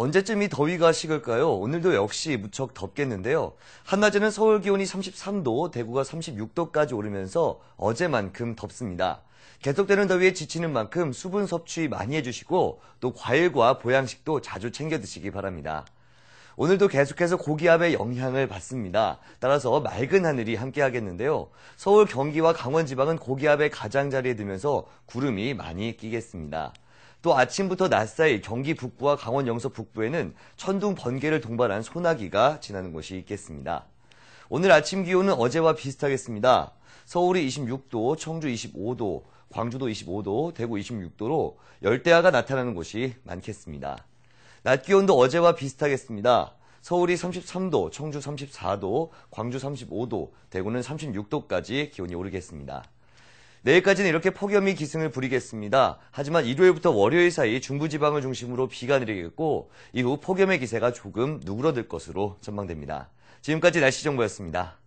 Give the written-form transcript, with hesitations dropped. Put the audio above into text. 언제쯤이 더위가 식을까요? 오늘도 역시 무척 덥겠는데요. 한낮에는 서울 기온이 33도, 대구가 36도까지 오르면서 어제만큼 덥습니다. 계속되는 더위에 지치는 만큼 수분 섭취 많이 해주시고 또 과일과 보양식도 자주 챙겨 드시기 바랍니다. 오늘도 계속해서 고기압의 영향을 받습니다. 따라서 맑은 하늘이 함께하겠는데요. 서울, 경기와 강원 지방은 고기압의 가장자리에 들면서 구름이 많이 끼겠습니다. 또 아침부터 낮 사이 경기 북부와 강원 영서 북부에는 천둥, 번개를 동반한 소나기가 지나는 곳이 있겠습니다. 오늘 아침 기온은 어제와 비슷하겠습니다. 서울이 26도, 청주 25도, 광주도 25도, 대구 26도로 열대야가 나타나는 곳이 많겠습니다. 낮 기온도 어제와 비슷하겠습니다. 서울이 33도, 청주 34도, 광주 35도, 대구는 36도까지 기온이 오르겠습니다. 내일까지는 이렇게 폭염이 기승을 부리겠습니다. 하지만 일요일부터 월요일 사이 중부지방을 중심으로 비가 내리겠고 이후 폭염의 기세가 조금 누그러들 것으로 전망됩니다. 지금까지 날씨정보였습니다.